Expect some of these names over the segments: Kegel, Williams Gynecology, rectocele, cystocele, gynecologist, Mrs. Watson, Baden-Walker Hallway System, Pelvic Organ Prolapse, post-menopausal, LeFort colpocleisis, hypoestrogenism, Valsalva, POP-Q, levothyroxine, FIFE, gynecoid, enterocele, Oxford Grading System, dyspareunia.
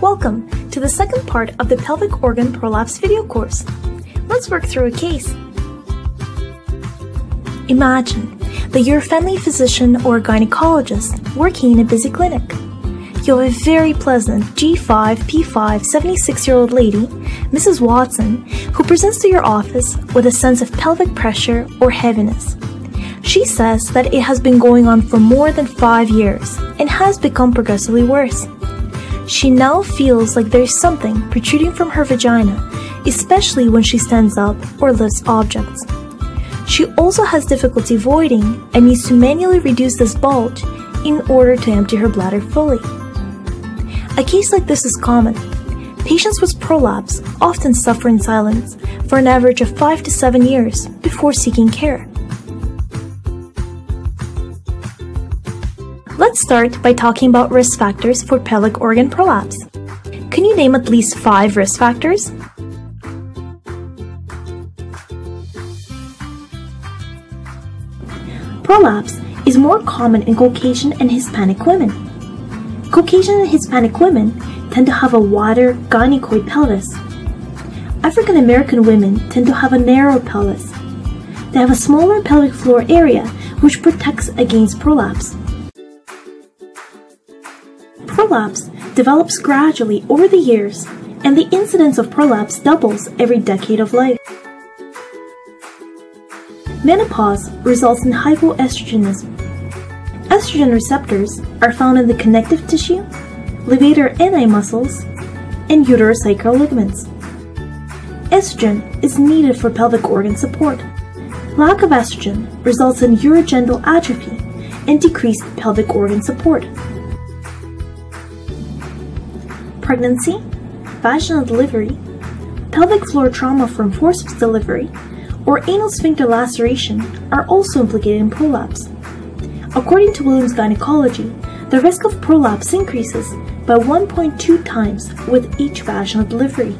Welcome to the second part of the pelvic organ prolapse video course. Let's work through a case. Imagine that you're a family physician or a gynecologist working in a busy clinic. You have a very pleasant G5, P5, 76-year-old lady, Mrs. Watson, who presents to your office with a sense of pelvic pressure or heaviness. She says that it has been going on for more than 5 years and has become progressively worse. She now feels like there is something protruding from her vagina, especially when she stands up or lifts objects. She also has difficulty voiding and needs to manually reduce this bulge in order to empty her bladder fully. A case like this is common. Patients with prolapse often suffer in silence for an average of 5 to 7 years before seeking care. Let's start by talking about risk factors for pelvic organ prolapse. Can you name at least 5 risk factors? Prolapse is more common in Caucasian and Hispanic women. Caucasian and Hispanic women tend to have a wider gynecoid pelvis. African American women tend to have a narrow pelvis. They have a smaller pelvic floor area which protects against prolapse. Prolapse develops gradually over the years, and the incidence of prolapse doubles every decade of life. Menopause results in hypoestrogenism. Estrogen receptors are found in the connective tissue, levator ani muscles, and uterosacral ligaments. Estrogen is needed for pelvic organ support. Lack of estrogen results in urogenital atrophy and decreased pelvic organ support. Pregnancy, vaginal delivery, pelvic floor trauma from forceps delivery, or anal sphincter laceration are also implicated in prolapse. According to Williams Gynecology, the risk of prolapse increases by 1.2 times with each vaginal delivery.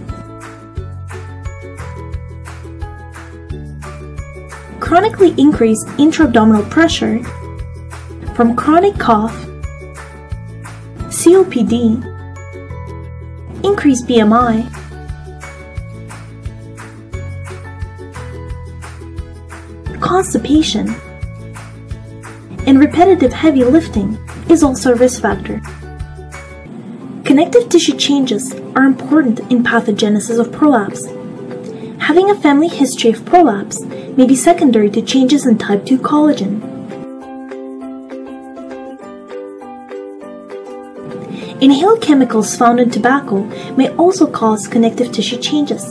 Chronically increased intra-abdominal pressure from chronic cough, COPD, increased BMI, constipation, and repetitive heavy lifting is also a risk factor. Connective tissue changes are important in pathogenesis of prolapse. Having a family history of prolapse may be secondary to changes in type 2 collagen. Inhaled chemicals found in tobacco may also cause connective tissue changes.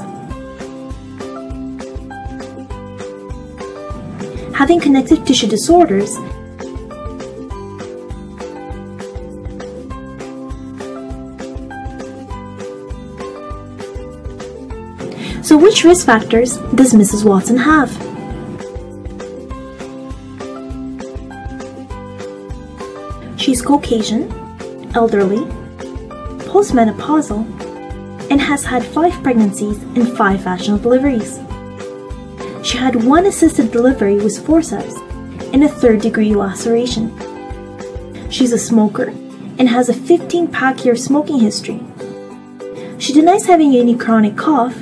Having connective tissue disorders . So which risk factors does Mrs. Watson have? She's Caucasian, elderly, postmenopausal, and has had 5 pregnancies and 5 vaginal deliveries. She had 1 assisted delivery with forceps and a 3rd-degree laceration. She's a smoker and has a 15-pack-year smoking history. She denies having any chronic cough,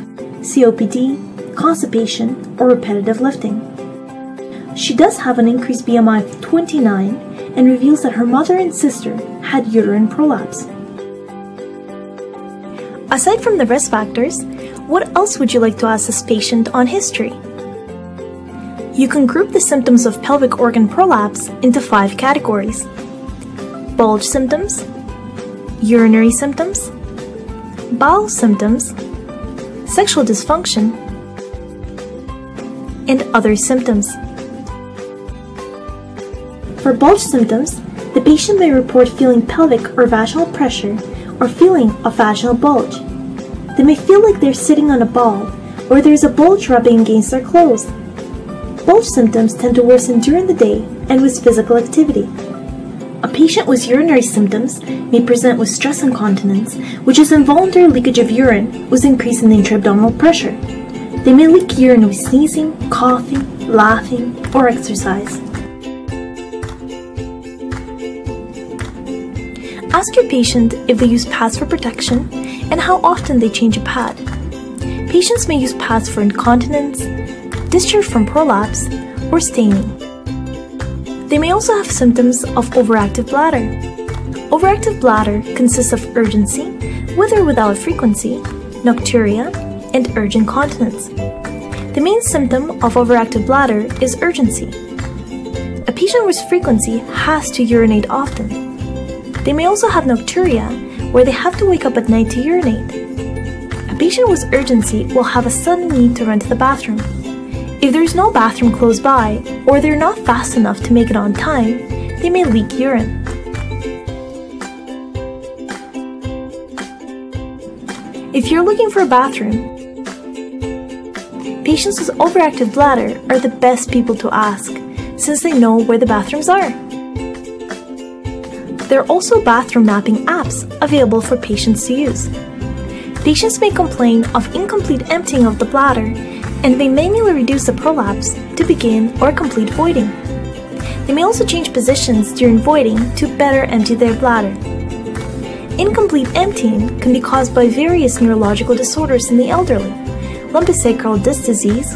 COPD, constipation, or repetitive lifting. She does have an increased BMI of 29 and reveals that her mother and sister had uterine prolapse. Aside from the risk factors, what else would you like to ask this patient on history? You can group the symptoms of pelvic organ prolapse into 5 categories: bulge symptoms, urinary symptoms, bowel symptoms, sexual dysfunction, and other symptoms. For bulge symptoms, the patient may report feeling pelvic or vaginal pressure or feeling a vaginal bulge. They may feel like they're sitting on a ball or there's a bulge rubbing against their clothes. Bulge symptoms tend to worsen during the day and with physical activity. A patient with urinary symptoms may present with stress incontinence, which is involuntary leakage of urine with increase in intra-abdominal pressure. They may leak urine with sneezing, coughing, laughing, or exercise. Ask your patient if they use pads for protection and how often they change a pad. Patients may use pads for incontinence, discharge from prolapse, or staining. They may also have symptoms of overactive bladder. Overactive bladder consists of urgency, with or without frequency, nocturia, and urgent continence. The main symptom of overactive bladder is urgency. A patient with frequency has to urinate often. They may also have nocturia, where they have to wake up at night to urinate. A patient with urgency will have a sudden need to run to the bathroom. If there is no bathroom close by, or they are not fast enough to make it on time, they may leak urine. If you're looking for a bathroom, patients with overactive bladder are the best people to ask, since they know where the bathrooms are. There are also bathroom mapping apps available for patients to use. Patients may complain of incomplete emptying of the bladder and may manually reduce the prolapse to begin or complete voiding. They may also change positions during voiding to better empty their bladder. Incomplete emptying can be caused by various neurological disorders in the elderly, lumbosacral disc disease,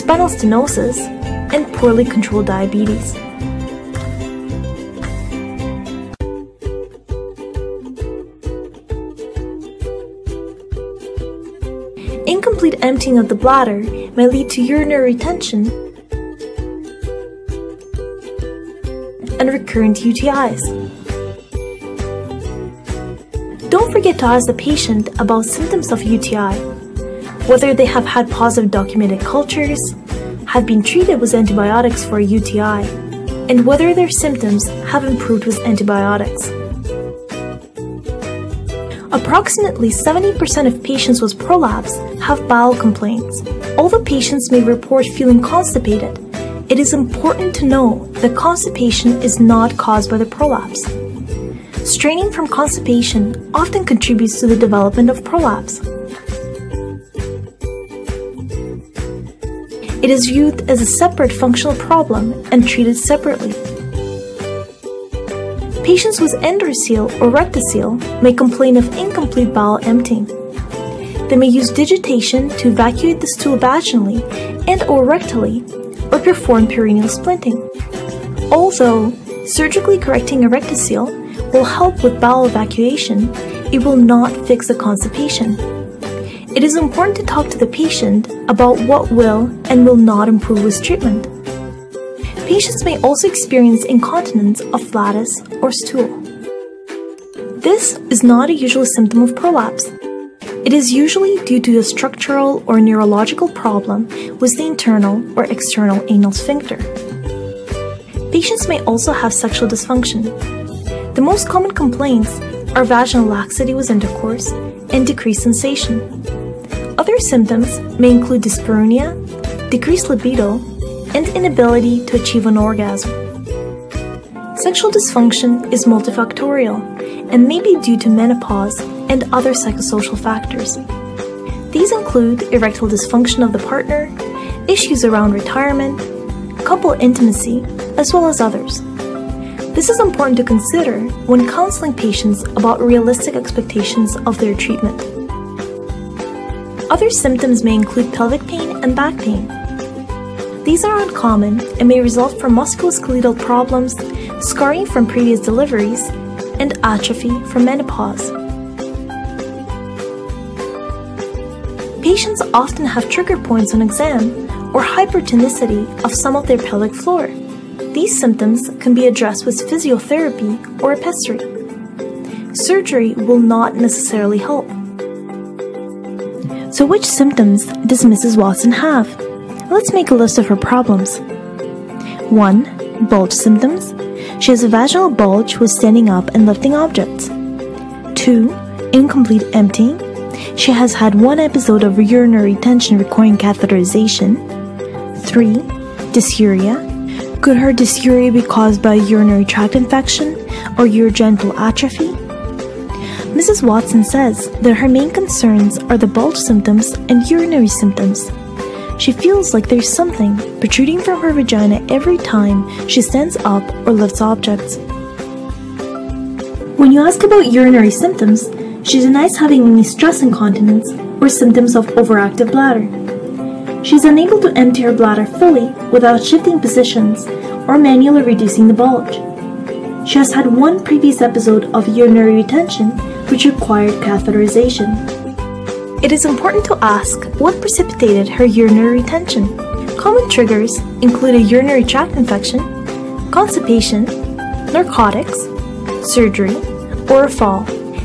spinal stenosis, and poorly controlled diabetes. Incomplete emptying of the bladder may lead to urinary retention and recurrent UTIs. Don't forget to ask the patient about symptoms of UTI, whether they have had positive documented cultures, have been treated with antibiotics for a UTI, and whether their symptoms have improved with antibiotics. Approximately 70% of patients with prolapse have bowel complaints. Although patients may report feeling constipated, it is important to know that constipation is not caused by the prolapse. Straining from constipation often contributes to the development of prolapse. It is viewed as a separate functional problem and treated separately. Patients with endouracele or rectocele may complain of incomplete bowel emptying. They may use digitation to evacuate the stool vaginally and/or rectally, or perform perineal splinting. Although surgically correcting a rectocele will help with bowel evacuation, it will not fix the constipation. It is important to talk to the patient about what will and will not improve with treatment. Patients may also experience incontinence of flatus or stool. This is not a usual symptom of prolapse. It is usually due to a structural or neurological problem with the internal or external anal sphincter. Patients may also have sexual dysfunction. The most common complaints are vaginal laxity with intercourse and decreased sensation. Other symptoms may include dyspareunia, decreased libido, and inability to achieve an orgasm. Sexual dysfunction is multifactorial and may be due to menopause and other psychosocial factors. These include erectile dysfunction of the partner, issues around retirement, couple intimacy, as well as others. This is important to consider when counseling patients about realistic expectations of their treatment. Other symptoms may include pelvic pain and back pain. These are uncommon and may result from musculoskeletal problems, scarring from previous deliveries, and atrophy from menopause. Patients often have trigger points on exam or hypertonicity of some of their pelvic floor. These symptoms can be addressed with physiotherapy or epistery. Surgery will not necessarily help. So which symptoms does Mrs. Watson have? Let's make a list of her problems. 1. Bulge symptoms. She has a vaginal bulge with standing up and lifting objects. 2. Incomplete emptying. She has had one episode of urinary retention requiring catheterization. 3. Dysuria. Could her dysuria be caused by a urinary tract infection or urogenital atrophy? Mrs. Watson says that her main concerns are the bulge symptoms and urinary symptoms. She feels like there's something protruding from her vagina every time she stands up or lifts objects. When you ask about urinary symptoms, she denies having any stress incontinence or symptoms of overactive bladder. She is unable to empty her bladder fully without shifting positions or manually reducing the bulge. She has had one previous episode of urinary retention which required catheterization. It is important to ask what precipitated her urinary retention. Common triggers include a urinary tract infection, constipation, narcotics, surgery, or a fall.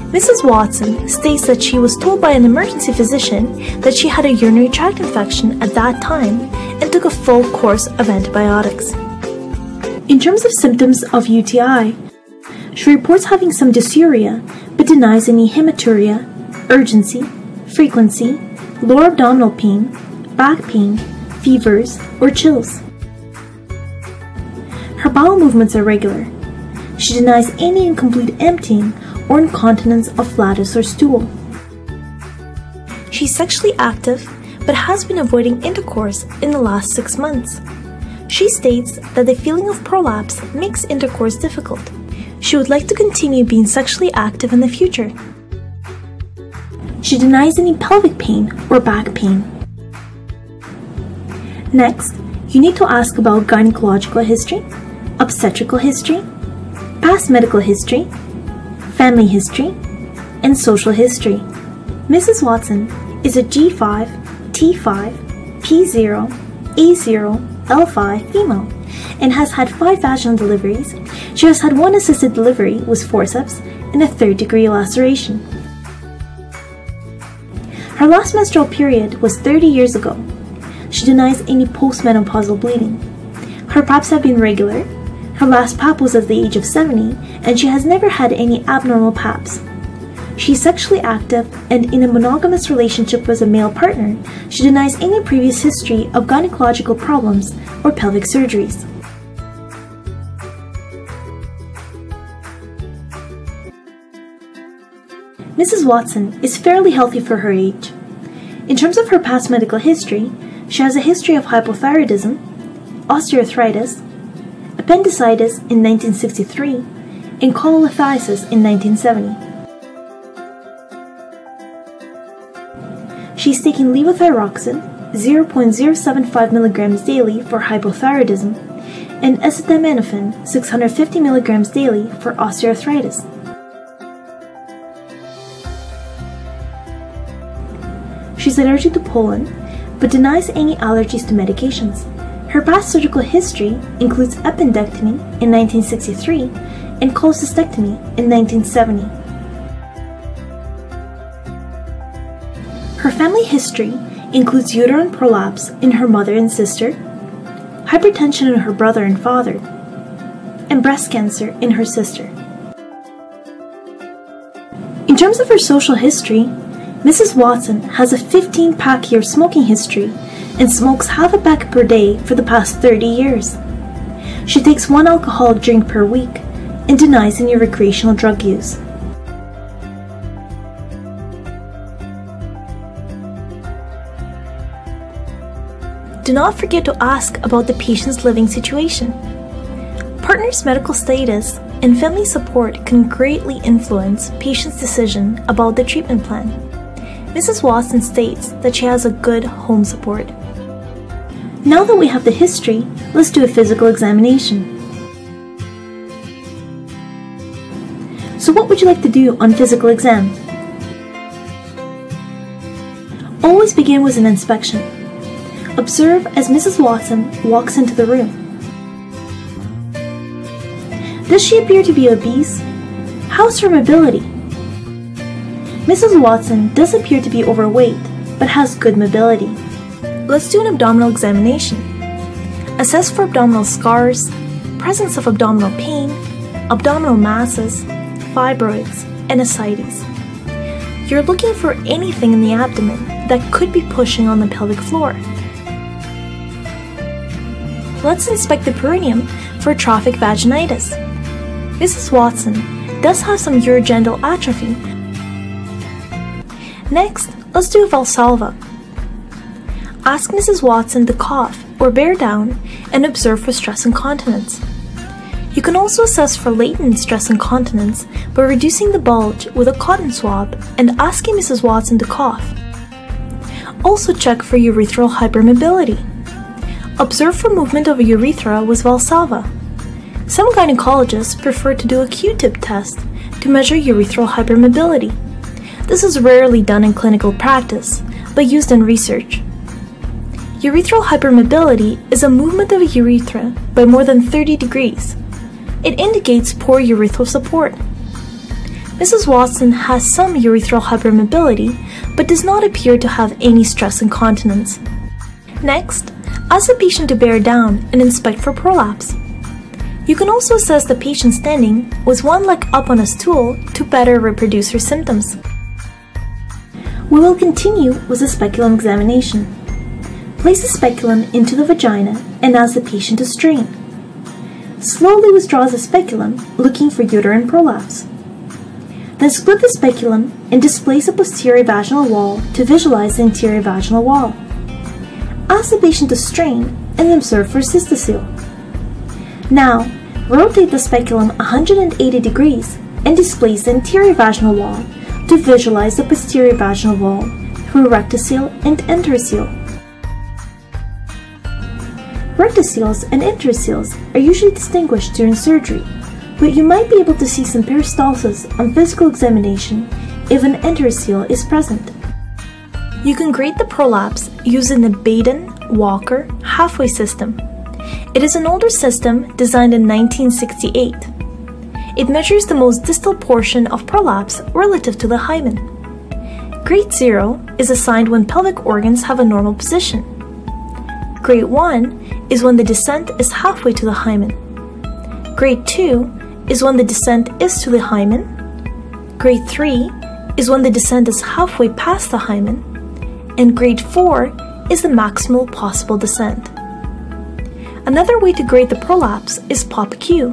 Mrs. Watson states that she was told by an emergency physician that she had a urinary tract infection at that time and took a full course of antibiotics. In terms of symptoms of UTI, she reports having some dysuria but denies any hematuria, urgency, frequency, lower abdominal pain, back pain, fevers, or chills. Her bowel movements are regular. She denies any incomplete emptying or incontinence of flatus or stool. She is sexually active but has been avoiding intercourse in the last 6 months. She states that the feeling of prolapse makes intercourse difficult. She would like to continue being sexually active in the future. She denies any pelvic pain or back pain. Next, you need to ask about gynecological history, obstetrical history, past medical history, family history, and social history. Mrs. Watson is a G5, T5, P0, A0, L5 female and has had 5 vaginal deliveries. She has had 1 assisted delivery with forceps and a 3rd-degree laceration. Her last menstrual period was 30 years ago. She denies any postmenopausal bleeding. Her paps have been regular. Her last pap was at the age of 70 and she has never had any abnormal paps. She is sexually active and in a monogamous relationship with a male partner. She denies any previous history of gynecological problems or pelvic surgeries. Mrs. Watson is fairly healthy for her age. In terms of her past medical history, she has a history of hypothyroidism, osteoarthritis, appendicitis in 1963, and colelithiasis in 1970. She is taking levothyroxine 0.075 mg daily for hypothyroidism and acetaminophen 650 mg daily for osteoarthritis. She is allergic to pollen, but denies any allergies to medications. Her past surgical history includes appendectomy in 1963 and cholecystectomy in 1970. Her family history includes uterine prolapse in her mother and sister, hypertension in her brother and father, and breast cancer in her sister. In terms of her social history, Mrs. Watson has a 15-pack-year smoking history and smokes half a pack per day for the past 30 years. She takes 1 alcoholic drink per week and denies any recreational drug use. Do not forget to ask about the patient's living situation. Partner's medical status and family support can greatly influence patients' decision about the treatment plan. Mrs. Watson states that she has a good home support. Now that we have the history, let's do a physical examination. So what would you like to do on physical exam? Always begin with an inspection. Observe as Mrs. Watson walks into the room. Does she appear to be obese? How's her mobility? Mrs. Watson does appear to be overweight, but has good mobility. Let's do an abdominal examination. Assess for abdominal scars, presence of abdominal pain, abdominal masses, fibroids, and ascites. You're looking for anything in the abdomen that could be pushing on the pelvic floor. Let's inspect the perineum for trophic vaginitis. Mrs. Watson does have some urogenital atrophy. Next, let's do a Valsalva. Ask Mrs. Watson to cough or bear down and observe for stress incontinence. You can also assess for latent stress incontinence by reducing the bulge with a cotton swab and asking Mrs. Watson to cough. Also check for urethral hypermobility. Observe for movement of urethra with Valsalva. Some gynecologists prefer to do a Q-tip test to measure urethral hypermobility. This is rarely done in clinical practice, but used in research. Urethral hypermobility is a movement of a urethra by more than 30 degrees. It indicates poor urethral support. Mrs. Watson has some urethral hypermobility, but does not appear to have any stress incontinence. Next, ask the patient to bear down and inspect for prolapse. You can also assess the patient standing with one leg up on a stool to better reproduce her symptoms. We will continue with the speculum examination. Place the speculum into the vagina and ask the patient to strain. Slowly withdraw the speculum, looking for uterine prolapse. Then split the speculum and displace the posterior vaginal wall to visualize the anterior vaginal wall. Ask the patient to strain and observe for cystocele. Now, rotate the speculum 180 degrees and displace the anterior vaginal wall to visualize the posterior vaginal wall through rectocele and enterocele. Rectoceles and enterocele are usually distinguished during surgery, but you might be able to see some peristalsis on physical examination if an enterocele is present. You can grade the prolapse using the Baden-Walker Hallway System. It is an older system designed in 1968. It measures the most distal portion of prolapse relative to the hymen. Grade 0 is assigned when pelvic organs have a normal position. Grade 1 is when the descent is halfway to the hymen. Grade 2 is when the descent is to the hymen. Grade 3 is when the descent is halfway past the hymen. And grade 4 is the maximal possible descent. Another way to grade the prolapse is POP-Q,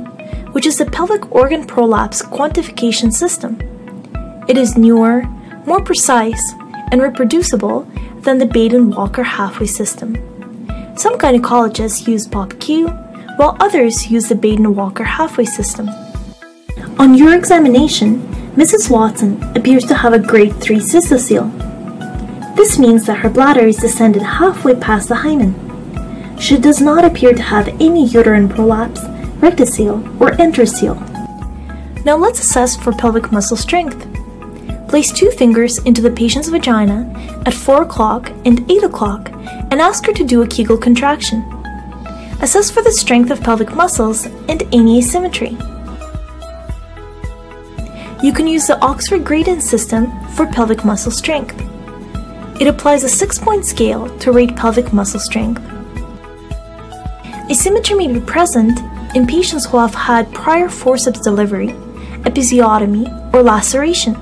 which is the pelvic organ prolapse quantification system. It is newer, more precise, and reproducible than the Baden-Walker Hallway System. Some gynecologists use POP-Q, while others use the Baden-Walker Hallway System. On your examination, Mrs. Watson appears to have a grade 3 cystocele. This means that her bladder is descended halfway past the hymen. She does not appear to have any uterine prolapse, rectocele, or enterocele. Now let's assess for pelvic muscle strength. Place two fingers into the patient's vagina at 4 o'clock and 8 o'clock and ask her to do a Kegel contraction. Assess for the strength of pelvic muscles and any asymmetry. You can use the Oxford Grading System for pelvic muscle strength. It applies a 6-point scale to rate pelvic muscle strength. Asymmetry may be present in patients who have had prior forceps delivery, episiotomy, or laceration.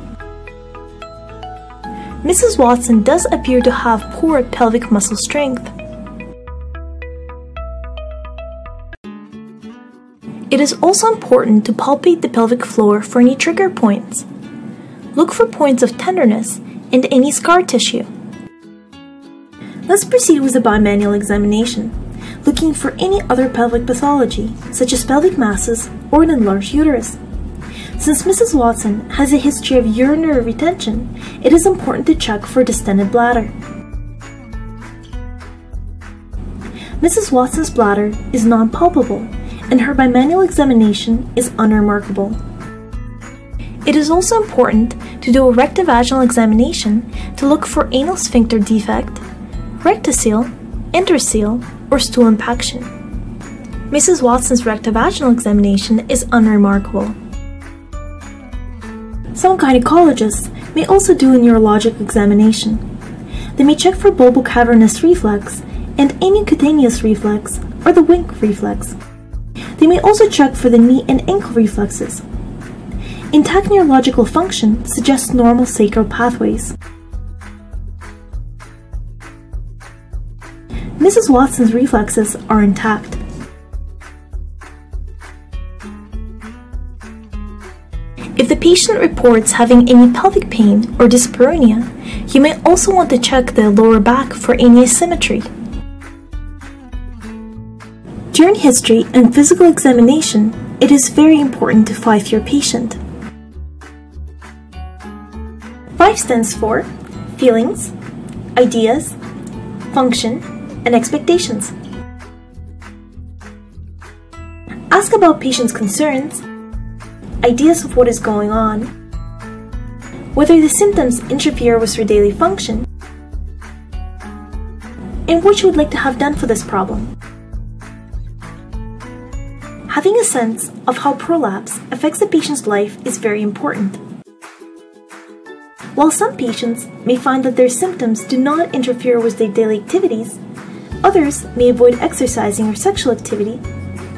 Mrs. Watson does appear to have poor pelvic muscle strength. It is also important to palpate the pelvic floor for any trigger points. Look for points of tenderness and any scar tissue. Let's proceed with a bimanual examination, looking for any other pelvic pathology, such as pelvic masses or an enlarged uterus. Since Mrs. Watson has a history of urinary retention, it is important to check for a distended bladder. Mrs. Watson's bladder is non-palpable, and her bimanual examination is unremarkable. It is also important to do a rectovaginal examination to look for anal sphincter defect, rectocele, enterocele, or stool impaction. Mrs. Watson's rectovaginal examination is unremarkable. Some gynecologists may also do a neurologic examination. They may check for bulbocavernous reflex and any cutaneous reflex or the wink reflex. They may also check for the knee and ankle reflexes. Intact neurological function suggests normal sacral pathways. Mrs. Watson's reflexes are intact. If the patient reports having any pelvic pain or dyspareunia, You may also want to check the lower back for any asymmetry. During history and physical examination, it is very important to FIFE your patient. FIFE stands for feelings, ideas, function, and expectations. Ask about patients' concerns, ideas of what is going on, whether the symptoms interfere with her daily function, and what you would like to have done for this problem. Having a sense of how prolapse affects a patient's life is very important. While some patients may find that their symptoms do not interfere with their daily activities, others may avoid exercising or sexual activity,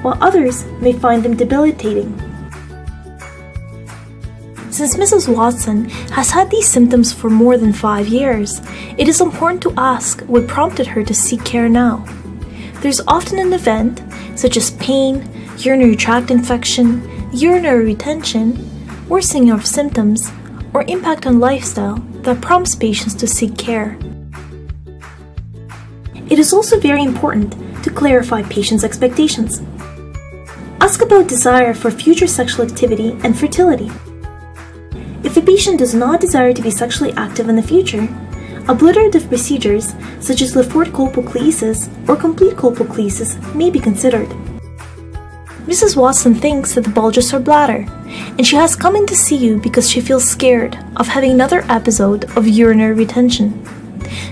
while others may find them debilitating. Since Mrs. Watson has had these symptoms for more than 5 years, it is important to ask what prompted her to seek care now. There's often an event, such as pain, urinary tract infection, urinary retention, worsening of symptoms, or impact on lifestyle that prompts patients to seek care. It is also very important to clarify patients' expectations. Ask about desire for future sexual activity and fertility. If a patient does not desire to be sexually active in the future, obliterative procedures such as LeFort colpocleisis or complete colpocleisis may be considered. Mrs. Watson thinks that the bulge is her bladder, and she has come in to see you because she feels scared of having another episode of urinary retention.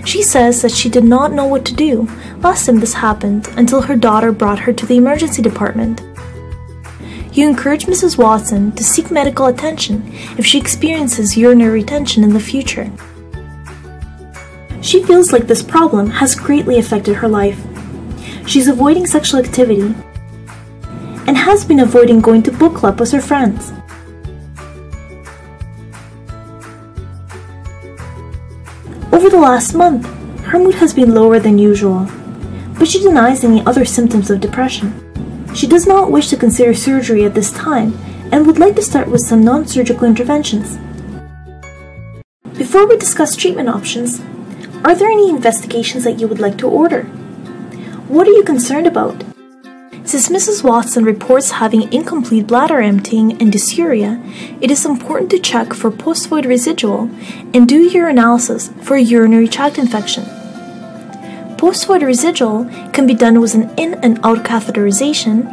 She says that she did not know what to do last time this happened until her daughter brought her to the emergency department. You encourage Mrs. Watson to seek medical attention if she experiences urinary retention in the future. She feels like this problem has greatly affected her life. She's avoiding sexual activity and has been avoiding going to book club with her friends. Over the last month, her mood has been lower than usual, but she denies any other symptoms of depression. She does not wish to consider surgery at this time and would like to start with some non-surgical interventions. Before we discuss treatment options, are there any investigations that you would like to order? What are you concerned about? Since Mrs. Watson reports having incomplete bladder emptying and dysuria, it is important to check for post-void residual and do urinalysis for a urinary tract infection. Post-void residual can be done with an in and out catheterization,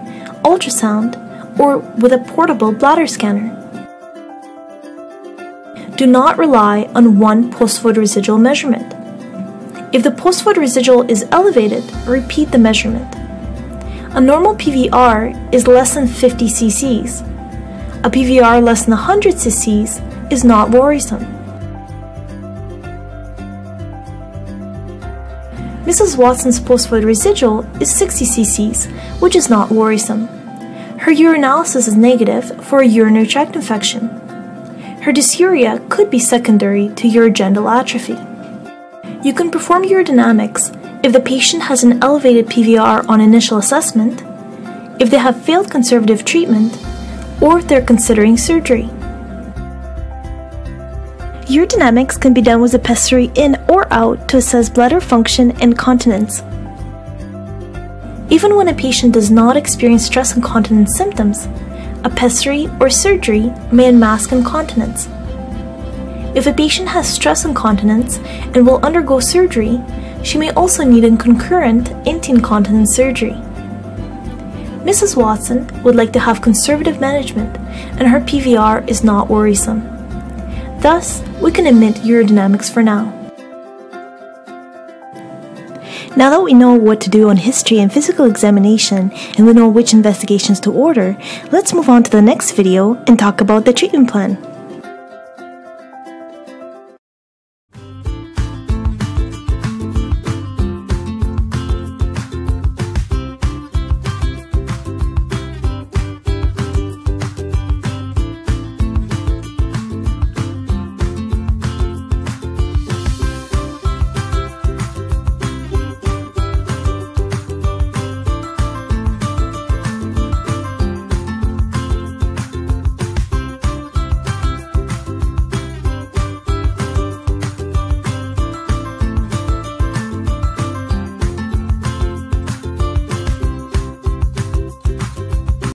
ultrasound, or with a portable bladder scanner. Do not rely on one post-void residual measurement. If the post-void residual is elevated, repeat the measurement. A normal PVR is less than 50 cc's. A PVR less than 100 cc's is not worrisome. Mrs. Watson's post-void residual is 60 cc's, which is not worrisome. Her urinalysis is negative for a urinary tract infection. Her dysuria could be secondary to urogenital atrophy. You can perform urodynamics if the patient has an elevated PVR on initial assessment, if they have failed conservative treatment, or if they're considering surgery. Urodynamics can be done with a pessary in or out to assess bladder function and continence. Even when a patient does not experience stress and continence symptoms, a pessary or surgery may unmask incontinence. If a patient has stress incontinence and will undergo surgery, she may also need a concurrent anti-incontinence surgery. Mrs. Watson would like to have conservative management and her PVR is not worrisome. Thus, we can omit urodynamics for now. Now that we know what to do on history and physical examination and we know which investigations to order, let's move on to the next video and talk about the treatment plan.